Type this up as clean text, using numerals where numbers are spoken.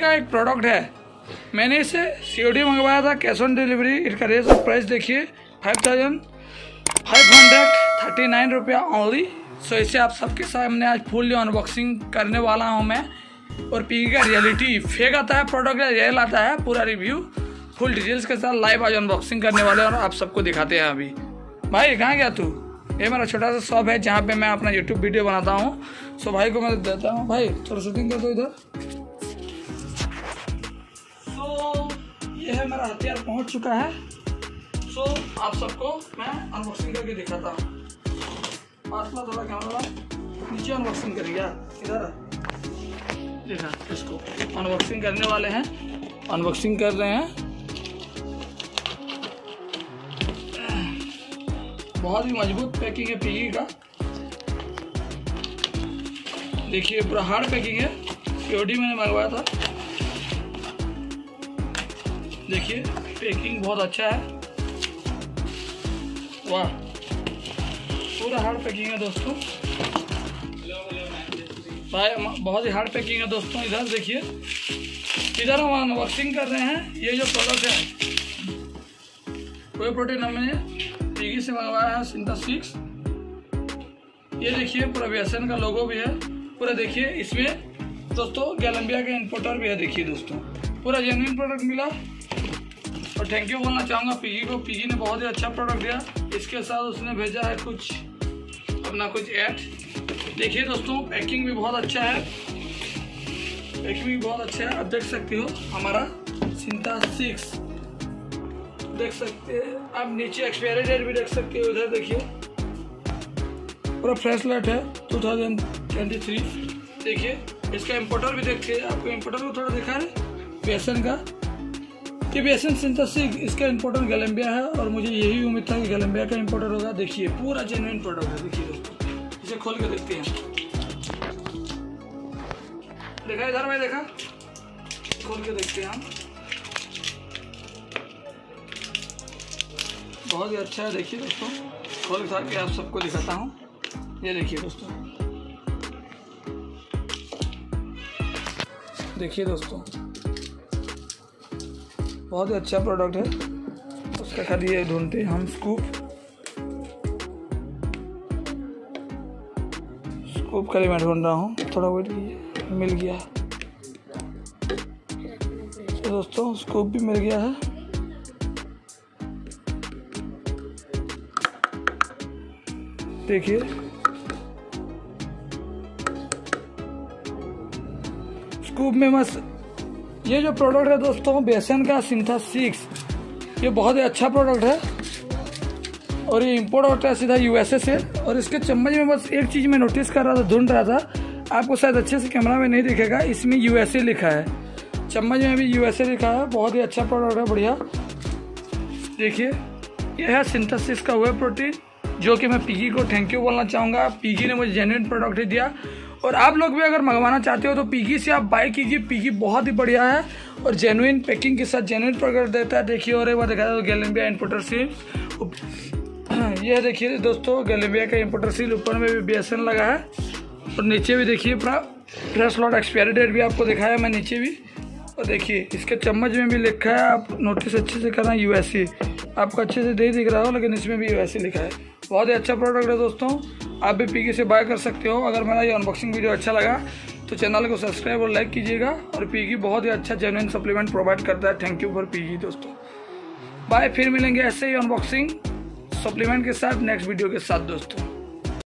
का एक प्रोडक्ट है। मैंने इसे COD मंगवाया था, कैश ऑन डिलीवरी। इसका रेट और प्राइस देखिए 5,539 रुपया ओनली। सो इसे आप सबके सामने आज फुल्ली अनबॉक्सिंग करने वाला हूं मैं। और PIGI का रियलिटी फेक आता है प्रोडक्ट है, रियल आता है। पूरा रिव्यू फुल डिटेल्स के साथ लाइव आज अनबॉक्सिंग करने वाले और आप सबको दिखाते हैं। अभी भाई कहाँ गया तू? ये मेरा छोटा सा शॉप है जहाँ पे मैं अपना यूट्यूब वीडियो बनाता हूँ। सो भाई को मैं देता हूँ, भाई थोड़ा शूटिंग कर दो इधर। ये है मेरा हथियार पहुंच चुका है। सो आप सबको मैं अनबॉक्सिंग करके दिखाता हूँ। पास में थोड़ा कैमरा नीचे अनबॉक्सिंग करिएगा। इधर देखा, इसको अनबॉक्सिंग करने वाले हैं, अनबॉक्सिंग कर रहे हैं। बहुत ही मजबूत पैकिंग है PIGI का। देखिए पूरा हार्ड पैकिंग है, COD मैंने मंगवाया था। देखिए पैकिंग बहुत अच्छा है, वाह पूरा हार्ड पैकिंग है दोस्तों। भाई बहुत ही हार्ड पैकिंग है दोस्तों। इधर देखिए, इधर हम अनबॉक्सिंग कर रहे हैं। ये जो प्रोडक्ट है कोई प्रोडक्ट हमने PIGI से मंगवाया है, Syntha-6। ये देखिए पूरा BSN का लोगो भी है पूरा। देखिए इसमें दोस्तों ग्लैम्बिया का इंपोर्टर भी है। देखिए दोस्तों पूरा जेन्युइन प्रोडक्ट मिला और थैंक यू बोलना चाहूँगा PIGI को। PIGI ने बहुत ही अच्छा प्रोडक्ट दिया। इसके साथ उसने भेजा है कुछ अपना कुछ ऐड। देखिए दोस्तों पैकिंग भी बहुत अच्छा है, पैकिंग भी बहुत अच्छा है। आप देख सकते हो हमारा Syntha-6 देख सकते हैं आप। नीचे एक्सपायरी डेट भी देख सकते हो। इधर देखिए पूरा फ्रेश लैट है 2023। देखिए इसका इम्पोर्टर भी देखिए, आपको इम्पोर्टर को थोड़ा दिखा है BSN का। ये BSN Syntha-6, इसका इम्पोर्टर ग्लैम्बिया है और मुझे यही उम्मीद था कि ग्लैम्बिया का इम्पोर्टर होगा। देखिए पूरा जेन्युइन प्रोडक्ट है। देखिए दोस्तों इसे खोल के देखते हैं। देखा इधर भाई, देखा खोल के देखते हैं हम। बहुत ही अच्छा है। देखिए दोस्तों खोल के आप सबको दिखाता हूँ। ये देखिए दोस्तों, देखिए दोस्तों बहुत ही अच्छा प्रोडक्ट है। उसका खाली ये ढूंढते हैं हम स्कूप खाली मैं ढूंढ रहा हूँ। थोड़ा वेट कीजिए, मिल गया दोस्तों, स्कूप भी मिल गया है। देखिए स्कूप में मस्त। ये जो प्रोडक्ट है दोस्तों BSN का Syntha-6, ये बहुत ही अच्छा प्रोडक्ट है और ये इम्पोर्ट होता है सीधा USA से। और इसके चम्मच में बस एक चीज़ मैं नोटिस कर रहा था, ढूंढ रहा था, आपको शायद अच्छे से कैमरा में नहीं दिखेगा, इसमें USA लिखा है, चम्मच में भी USA लिखा है। बहुत ही अच्छा प्रोडक्ट है, बढ़िया। देखिए यह है Syntha-6 का वे प्रोटीन, जो कि मैं PIGI को थैंक यू बोलना चाहूँगा। PIGI ने मुझे जेन्युइन प्रोडक्ट ही दिया। और आप लोग भी अगर मंगवाना चाहते हो तो PIGI से आप बाय कीजिए। PIGI बहुत ही बढ़िया है और जेन्युइन पैकिंग के साथ जेन्युइन प्रोडक्ट देता है। देखिए और एक बार दिखाता हूँ ग्लैम्बिया इम्पोर्टर सील। यह देखिए दोस्तों ग्लैम्बिया का इम्पोर्टर सील, ऊपर में भी BSN लगा है और नीचे भी देखिए पूरा फ्रेश लॉट। एक्सपायरी डेट भी आपको दिखाया मैं नीचे भी। और देखिए इसके चम्मच में भी लिखा है, आप नोटिस अच्छे से करना, USA आपको अच्छे से नहीं दिख रहा हो लेकिन इसमें भी USA लिखा है। बहुत ही अच्छा प्रोडक्ट है दोस्तों, आप भी PIGI से बाय कर सकते हो। अगर मेरा ये अनबॉक्सिंग वीडियो अच्छा लगा तो चैनल को सब्सक्राइब और लाइक कीजिएगा। और PIGI बहुत ही अच्छा जेन्युइन सप्लीमेंट प्रोवाइड करता है। थैंक यू फॉर PIGI दोस्तों, बाय। फिर मिलेंगे ऐसे ही अनबॉक्सिंग सप्लीमेंट के साथ नेक्स्ट वीडियो के साथ दोस्तों।